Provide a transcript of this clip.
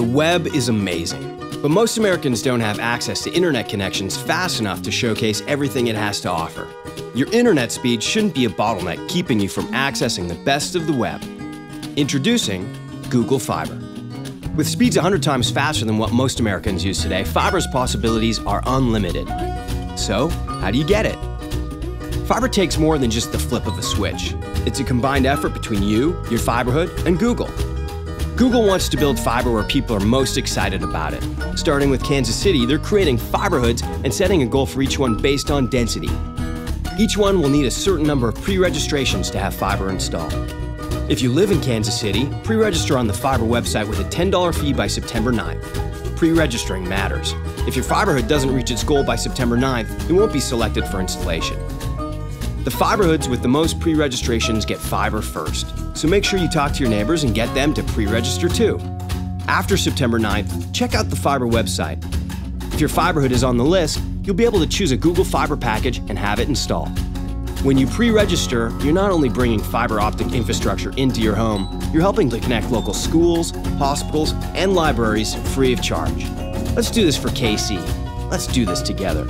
The web is amazing, but most Americans don't have access to internet connections fast enough to showcase everything it has to offer. Your internet speed shouldn't be a bottleneck keeping you from accessing the best of the web. Introducing Google Fiber. With speeds 100 times faster than what most Americans use today, fiber's possibilities are unlimited. So, how do you get it? Fiber takes more than just the flip of a switch. It's a combined effort between you, your fiberhood, and Google. Google wants to build fiber where people are most excited about it. Starting with Kansas City, they're creating fiberhoods and setting a goal for each one based on density. Each one will need a certain number of pre-registrations to have fiber installed. If you live in Kansas City, pre-register on the fiber website with a $10 fee by September 9th. Pre-registering matters. If your fiberhood doesn't reach its goal by September 9th, it won't be selected for installation. The fiberhoods with the most pre-registrations get fiber first, so make sure you talk to your neighbors and get them to pre-register too. After September 9th, check out the fiber website. If your fiberhood is on the list, you'll be able to choose a Google Fiber package and have it installed. When you pre-register, you're not only bringing fiber optic infrastructure into your home, you're helping to connect local schools, hospitals, and libraries free of charge. Let's do this for KC. Let's do this together.